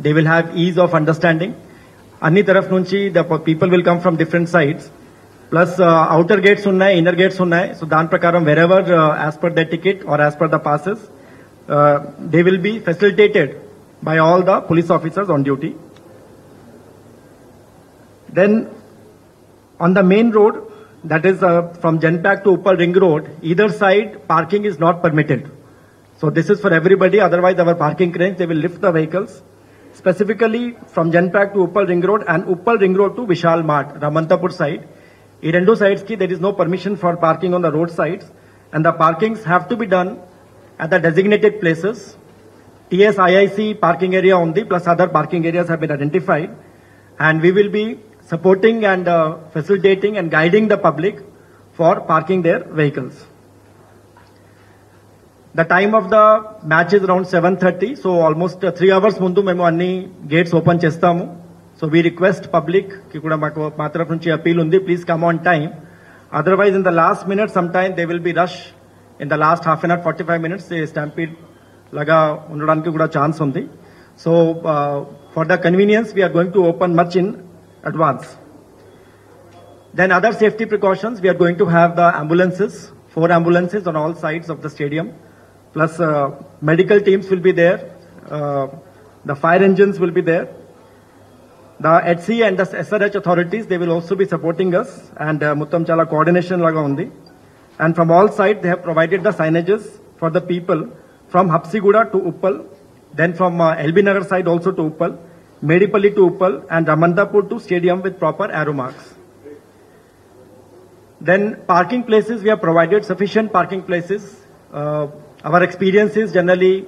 They will have ease of understanding. Anni taraf nunchi, the people will come from different sides. Plus, outer gates sunna hai, inner gates sunna hai. So, dan prakaram, wherever as per their ticket or as per the passes, they will be facilitated by all the police officers on duty. Then, on the main road, that is from Genpak to Uppal Ring Road, either side parking is not permitted. So this is for everybody, otherwise our parking cranes, they will lift the vehicles. Specifically from Genpak to Uppal Ring Road and Uppal Ring Road to Vishal Mart, Ramanthapur side. In rendu sides ki there is no permission for parking on the road sides, and the parkings have to be done at the designated places. TSIIC parking area only, plus other parking areas have been identified, and we will be supporting and facilitating and guiding the public for parking their vehicles. The time of the match is around 7:30, so almost 3 hours mundu memu anni gates open chestamu. So we request public ki kuda maku maatrafu nunchi appeal undi, please come on time. Otherwise in the last minute sometime they will be rush in the last half an hour, 45 minutes they stampede laga undadaniki kuda chance undi. So for the convenience we are going to open much in advance. Then other safety precautions, we are going to have the ambulances, 4 ambulances on all sides of the stadium. Plus medical teams will be there, the fire engines will be there. The ETSI and the SRH authorities, they will also be supporting us, and Muttam Chala coordination laga undi. And from all sides, they have provided the signages for the people from Habsiguda to Uppal, then from LB Nagar side also to Uppal, Medipally to Uppal, and Ramanthapur to stadium with proper arrow marks. Then parking places, we have provided sufficient parking places. Our experience is generally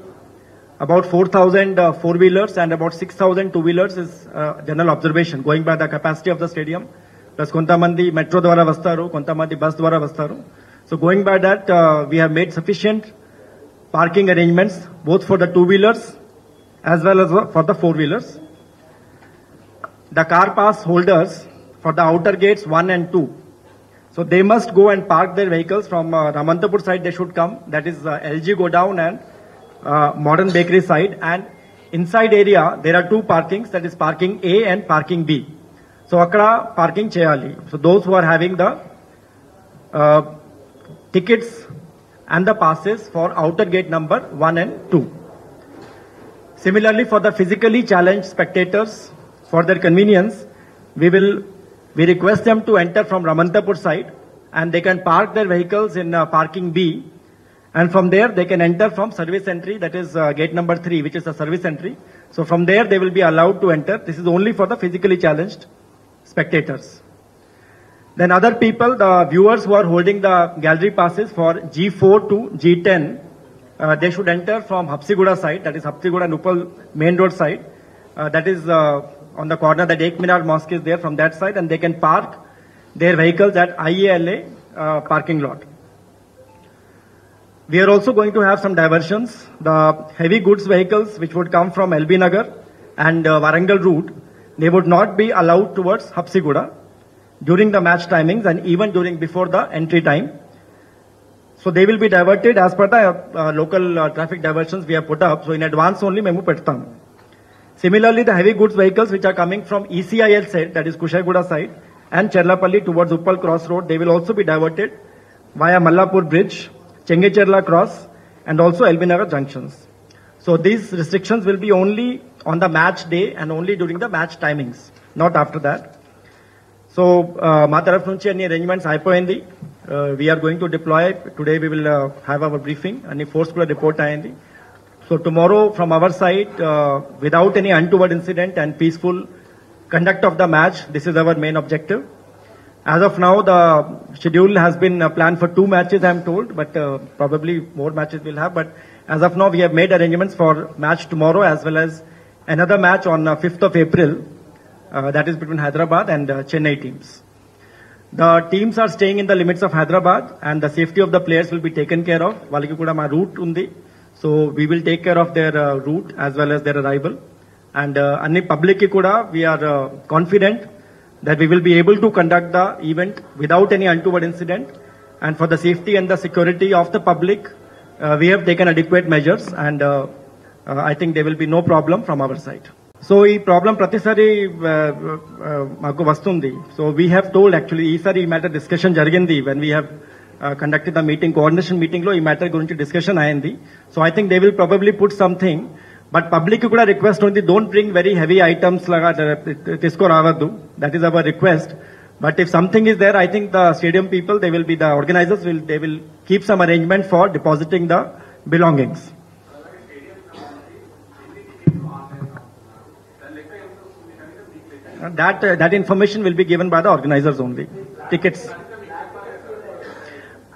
about 4,000 four-wheelers and about 6,000 two-wheelers is general observation, going by the capacity of the stadium. Plus, kontamandi metro dwara vastaru, kontamandi bus dwara vastaru. So going by that, we have made sufficient parking arrangements, both for the two-wheelers as well as for the four-wheelers. The car pass holders for the outer gates 1 and 2. So they must go and park their vehicles from Ramanthapur side, they should come. That is LG go down and modern bakery side. And inside area, there are 2 parkings, that is parking A and parking B. So akkada parking cheyali. So those who are having the tickets and the passes for outer gate number 1 and 2. Similarly, for the physically challenged spectators, for their convenience, we request them to enter from Ramanthapur side, and they can park their vehicles in parking B, and from there they can enter from service entry, that is gate number 3, which is a service entry. So from there they will be allowed to enter. This is only for the physically challenged spectators. Then other people, the viewers who are holding the gallery passes for G4 to G10, they should enter from Habsiguda side, that is Habsiguda and Uppal main road side. That is on the corner that Ekminar Mosque is there, from that side, and they can park their vehicles at IALA parking lot. We are also going to have some diversions. The heavy goods vehicles which would come from LB Nagar and Warangal route, they would not be allowed towards Habsiguda during the match timings and even during before the entry time. So they will be diverted as per the local traffic diversions we have put up. So in advance only memu pettam. Similarly, the heavy goods vehicles which are coming from ECIL side, that is Kushaiguda side, and Cherlapalli towards Uppal Crossroad, they will also be diverted via Mallapur Bridge, Cherla Cross, and also LB Nagar junctions. So these restrictions will be only on the match day and only during the match timings, not after that. So, any arrangements we are going to deploy. Today we will have our briefing and a force report. So tomorrow from our side, without any untoward incident and peaceful conduct of the match, this is our main objective. As of now, the schedule has been planned for 2 matches, I am told, but probably more matches we'll have. But as of now, we have made arrangements for match tomorrow as well as another match on 5th of April, that is between Hyderabad and Chennai teams. The teams are staying in the limits of Hyderabad, and the safety of the players will be taken care of. Valiki kuda ma route undi. So we will take care of their route as well as their arrival. And anni public ki kuda, we are confident that we will be able to conduct the event without any untoward incident. And for the safety and the security of the public, we have taken adequate measures, and I think there will be no problem from our side. So, this problem pratisari maaku vastundi. So, we have told actually, sari matter discussion jarigindi when we have conducted the meeting, coordination meeting lo, ee matter gurinchi discussion ayindi. So, I think they will probably put something. But public kuda request undi, don't bring very heavy items laga tisko raavadu. That is our request. But if something is there, I think the stadium people, they will be the organizers, they will keep some arrangement for depositing the belongings. That information will be given by the organizers only. Tickets.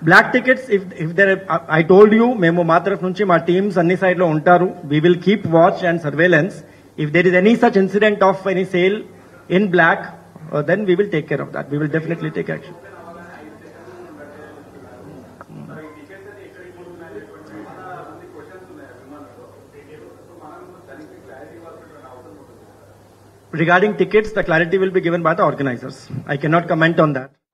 Black tickets, if there, I told you, memo matraf nunchi ma teams anni side lo untaru. We will keep watch and surveillance. If there is any such incident of any sale in black, then we will take care of that. We will definitely take action. Regarding tickets, the clarity will be given by the organizers. I cannot comment on that.